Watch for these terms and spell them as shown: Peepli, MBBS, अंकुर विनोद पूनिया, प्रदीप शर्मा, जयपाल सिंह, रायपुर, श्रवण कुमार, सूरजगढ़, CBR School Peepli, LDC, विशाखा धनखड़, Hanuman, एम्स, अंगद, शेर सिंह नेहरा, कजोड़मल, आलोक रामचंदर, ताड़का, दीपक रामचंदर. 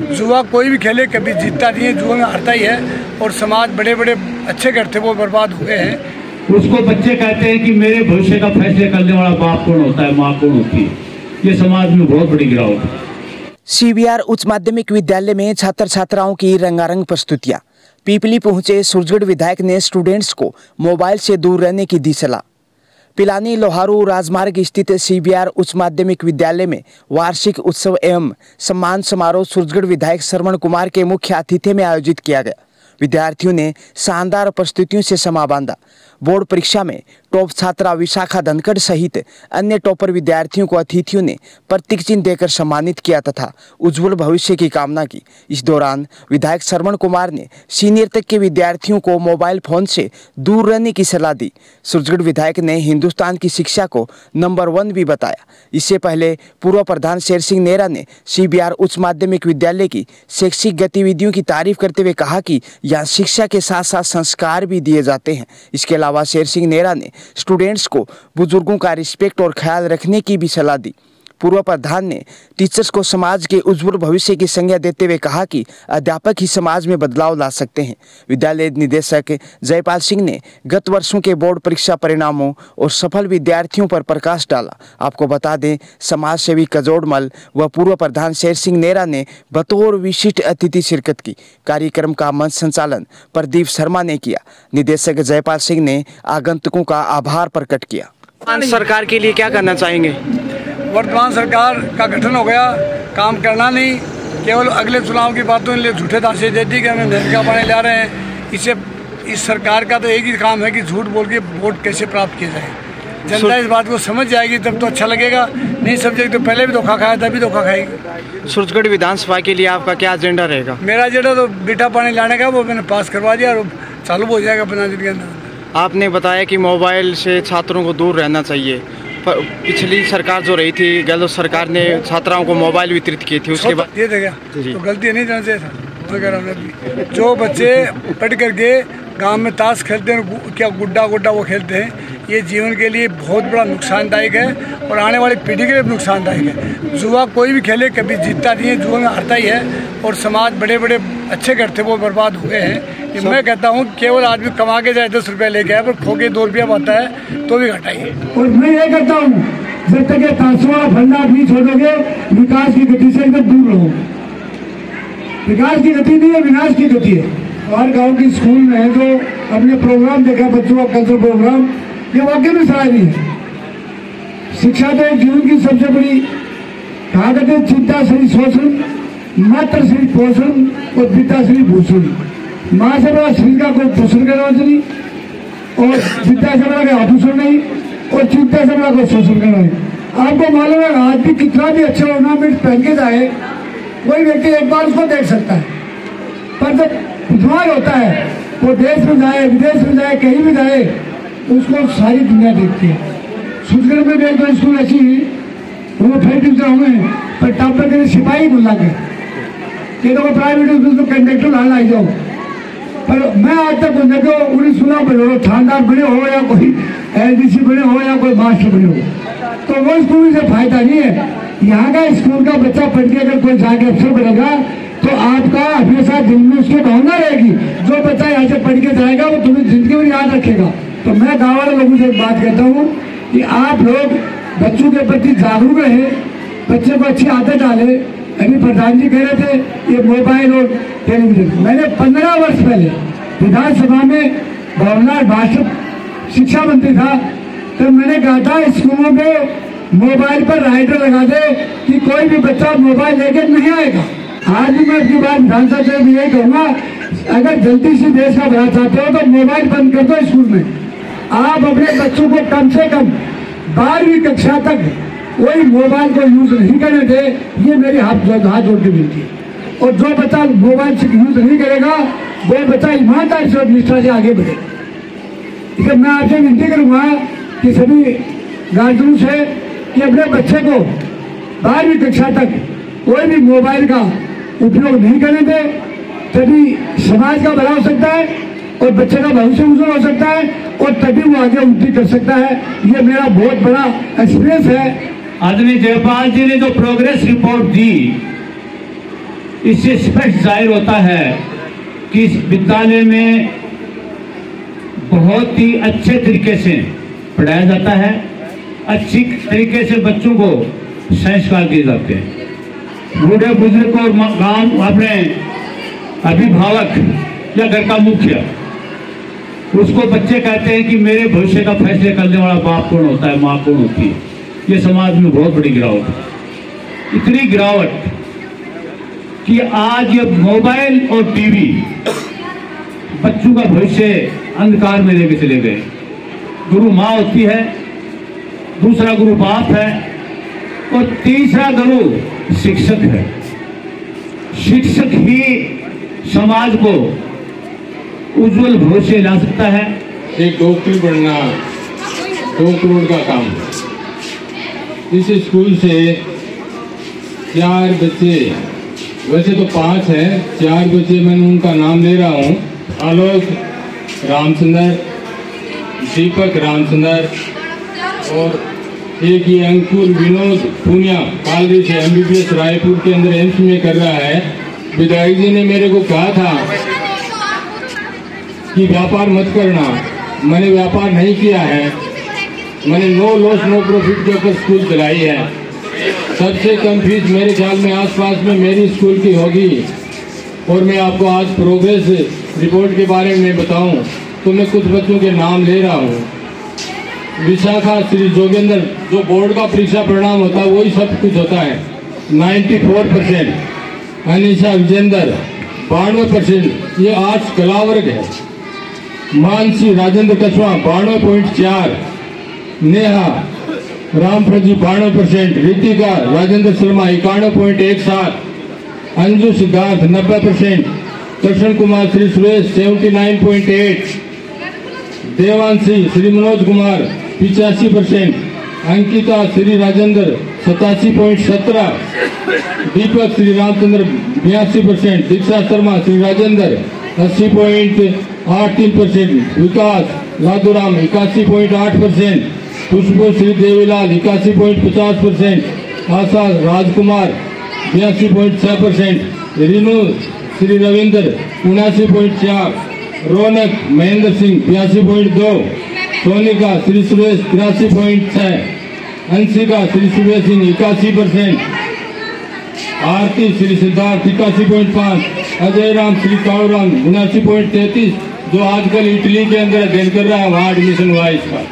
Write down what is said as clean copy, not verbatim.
जुआ कोई भी खेले कभी जीतता नहीं है, जुआ में हारता ही है। और समाज बड़े बड़े अच्छे घर थे वो बर्बाद हुए हैं। उसको बच्चे कहते हैं कि मेरे भविष्य का फैसला करने वाला बाप कौन होता है, माँ कौन होती है। ये समाज में बहुत बड़ी गिरावट है। CBR उच्च माध्यमिक विद्यालय में छात्र छात्राओं की रंगारंग प्रस्तुतियाँ। पीपली पहुँचे सूरजगढ़ विधायक ने स्टूडेंट्स को मोबाइल से दूर रहने की दी सलाह। पिलानी लोहारू राजमार्ग स्थित CBR उच्च माध्यमिक विद्यालय में वार्षिक उत्सव एवं सम्मान समारोह सूरजगढ़ विधायक श्रवण कुमार के मुख्य आतिथ्य में आयोजित किया गया। विद्यार्थियों ने शानदार प्रस्तुतियों से समा बांधा। बोर्ड परीक्षा में टॉप छात्रा विशाखा धनखड़ सहित अन्य टॉपर विद्यार्थियों को अतिथियों ने प्रतीक चिन्ह देकर सम्मानित किया तथा उज्जवल भविष्य की कामना की। इस दौरान विधायक श्रवण कुमार ने सीनियर तक के विद्यार्थियों को मोबाइल फोन से दूर रहने की सलाह दी। सूरजगढ़ विधायक ने हिंदुस्तान की शिक्षा को नंबर 1 भी बताया। इससे पहले पूर्व प्रधान शेर सिंह नेहरा ने CBR उच्च माध्यमिक विद्यालय की शैक्षिक गतिविधियों की तारीफ करते हुए कहा कि यहाँ शिक्षा के साथ साथ संस्कार भी दिए जाते हैं। इसके अलावा शेर सिंह नेहरा ने स्टूडेंट्स को बुजुर्गों का रिस्पेक्ट और ख्याल रखने की भी सलाह दी। पूर्व प्रधान ने टीचर्स को समाज के उज्जवल भविष्य की संज्ञा देते हुए कहा कि अध्यापक ही समाज में बदलाव ला सकते हैं। विद्यालय निदेशक जयपाल सिंह ने गत वर्षों के बोर्ड परीक्षा परिणामों और सफल विद्यार्थियों पर प्रकाश डाला। आपको बता दें, समाज सेवी कजोड़मल व पूर्व प्रधान शेर सिंह नेहरा ने बतौर विशिष्ट अतिथि शिरकत की। कार्यक्रम का मंच संचालन प्रदीप शर्मा ने किया। निदेशक जयपाल सिंह ने आगंतुकों का आभार प्रकट किया। सरकार के लिए क्या करना चाहेंगे? वर्तमान सरकार का गठन हो गया, काम करना नहीं, केवल अगले चुनाव की बातों लिए झूठे दावे दे दी कि हमें महंगा पानी ला रहे हैं। इससे इस सरकार का तो एक ही काम है कि झूठ बोल के वोट कैसे प्राप्त किए जाए। जनता इस बात को समझ जाएगी तब तो अच्छा लगेगा, नहीं समझेगी तो पहले भी धोखा खाया था, अभी धोखा खाएगी। सूरजगढ़ विधानसभा के लिए आपका क्या एजेंडा रहेगा? मेरा एजेंडा तो मीठा पानी लाने का, वो मैंने पास करवा दिया और चालू हो जाएगा 15 दिन के अंदर। आपने बताया कि मोबाइल से छात्रों को दूर रहना चाहिए। पिछली सरकार जो रही थी, गहलोत सरकार ने छात्राओं को मोबाइल वितरित किए थे, उसके बाद ये देखा तो गलती नहीं जाना चाहिए। जो बच्चे पढ़ करके गांव में ताश खेलते हैं, क्या गुड्डा गुड्डा वो खेलते हैं, ये जीवन के लिए बहुत बड़ा नुकसानदायक है और आने वाली पीढ़ी के लिए नुकसानदायक है। जुआ कोई भी खेले कभी जीतता नहीं है, जुआ में हारता ही है। और समाज बड़े बड़े अच्छे घर थे वो बर्बाद हुए हैं। मैं कहता हूँ केवल आदमी कमा के जाए 10 रुपया लेके आए, पर खो के 2 रुपया पाता है तो भी घाटा ही है। और मैं ये कहता हूँ जब तक ये ताशुआ फंडा नहीं छोड़ोगे, विकास की गति से दूर रहो। विकास की गति नहीं है, विनाश की गति है। हर गाँव की स्कूल में है तो अपने प्रोग्राम देखा बच्चों का, कल्चर प्रोग्राम, ये वाकई में सराहनीय है। शिक्षा तो एक जीवन की सबसे बड़ी ताकत है। चिंता श्री शोषण, मात्र श्री पोषण और पिता श्री भूषण। माँ से बड़ा श्री का कोई पोषण करना चाहिए और पिता से बड़ा कोई आभूषण नहीं और चिंता से बड़ा कोई शोषण करना है। आपको मालूम है आदमी कितना भी अच्छा ऑर्नामेंट पहन के जाए, कोई व्यक्ति एक बार उसको देख सकता है, पर जब विद्वान होता है वो देश में जाए, विदेश में जाए, कहीं भी जाए, उसको सारी दुनिया देखती है। सूरजगढ़ में भी एक बार स्कूल ऐसी हुई, वो फैक्ट्री हुए पर टॉपर के सिपाही बुला के ये देखो प्राइवेट स्कूल तो कंडक्टर लाना आई जाओ। पर मैं आज तक देखो 19-16 बड़े थानेदार बने हो या कोई LDC बने हो या कोई मास्टर बने हो, तो वो स्कूल से फायदा नहीं है। यहाँ का स्कूल का बच्चा पढ़ के अगर कोई जाके अफसर बनेगा तो आपका हमेशा दिल में उसकी भावना रहेगी। जो बच्चा यहाँ से पढ़ के जाएगा वो तुम्हें जिंदगी में याद रखेगा। तो मैं गाँव वाले लोगों से एक बात कहता हूँ कि आप लोग बच्चों के प्रति जागरूक रहे, बच्चे को अच्छी आदत डालें। अभी प्रधान जी कह रहे थे ये मोबाइल और टेलीविजन, मैंने 15 वर्ष पहले विधानसभा में भवनलाल भाषण शिक्षा मंत्री था, तब मैंने कहा था स्कूलों में मोबाइल पर राइडर लगा दे कि कोई भी बच्चा मोबाइल लेके नहीं आएगा। आज भी मैं अपनी बात विधानसभा से भी यही कहूँगा, अगर जल्दी से देश का भला चाहते हो तो मोबाइल बंद कर दो स्कूल में। आप अपने बच्चों को कम से कम 12वीं कक्षा तक कोई मोबाइल को यूज नहीं करने दे, ये मेरी हाथ जोड़ के मिलती है। और जो बच्चा मोबाइल से यूज नहीं करेगा वो बच्चा ईमानदारी से और निष्ठा से आगे बढ़ेगा। इसलिए मैं आपसे विनती करूँगा कि सभी गार्जियन से कि अपने बच्चे को 12वीं कक्षा तक कोई भी मोबाइल का उपयोग नहीं करने दे, तभी समाज का भला हो सकता है और बच्चे का भविष्य उज्जवल हो सकता है और तभी वो आगे उन्नति कर सकता है। ये मेरा बहुत बड़ा एक्सपीरियंस है। आदरणीय जयपाल जी ने जो प्रोग्रेस रिपोर्ट दी इससे स्पष्ट जाहिर होता है कि इस विद्यालय में बहुत ही अच्छे तरीके से पढ़ाया जाता है, अच्छी तरीके से बच्चों को संस्कार दिए जाते हैं। बूढ़े बुजुर्ग और गांव अपने अभिभावक या घर का मुखिया, उसको बच्चे कहते हैं कि मेरे भविष्य का फैसले करने वाला बाप कौन होता है, माँ कौन होती है। ये समाज में बहुत बड़ी गिरावट है, इतनी गिरावट कि आज ये मोबाइल और टीवी बच्चों का भविष्य अंधकार में लेके चले गए। गुरु माँ होती है, दूसरा गुरु बाप है और तीसरा गुरु शिक्षक है। शिक्षक ही समाज को उज्जवल भविष्य ला सकता है। एक डॉक्टर बनना 2 करोड़ का काम है। इस स्कूल से 4 बच्चे, वैसे तो 5 हैं, 4 बच्चे मैं उनका नाम ले रहा हूं, आलोक रामचंदर, दीपक रामचंदर और एक ये अंकुर विनोद पूनिया कालरी से MBBS रायपुर के अंदर एम्स में कर रहा है। विधायक जी ने मेरे को कहा था कि व्यापार मत करना, मैंने व्यापार नहीं किया है, मैंने नो लॉस नो प्रॉफिट के ऊपर स्कूल चलाई है। सबसे कम फीस मेरे ख्याल में आसपास में मेरी स्कूल की होगी। और मैं आपको आज प्रोग्रेस रिपोर्ट के बारे में बताऊं तो मैं कुछ बच्चों के नाम ले रहा हूं। विशाखा श्री जोगेंद्र, जो बोर्ड का परीक्षा परिणाम होता है वही सब कुछ होता है, 94%। अनिशा विजेंद्र 92%, ये आर्ट्स कला वर्ग है। मानसी राजेंद्र कछवा 92.4। नेहा रामफल जी 92%। ऋतिका राजेंद्र शर्मा 91.17। अंजू सिद्धार्थ 90%। कृष्ण कुमार श्री सुरेश 79.8। देवांशी श्री मनोज कुमार 85%। अंकिता श्री राजेंद्र 87.17। दीपक श्री रामचंद्र 82%। दीक्षा शर्मा श्री राजेंद्र 80.83%। विकास लादूराम 81.8%। पुष्पो श्री देवीलाल 81.50%। आशा राजकुमार 82.6%। रिनू श्री रविंद्र 79.4। रौनक महेंद्र सिंह 82.2। सोनिका श्री सुरेश 83.6। अंशिका श्री सुरेश सिंह 81%। आरती श्री सिद्धार्थ 81.5। अजय राम श्री कावराम 79.33, जो आजकल इटली के अंदर अध्ययन कर रहा है, वहाँ एडमिशन हुआ इसका।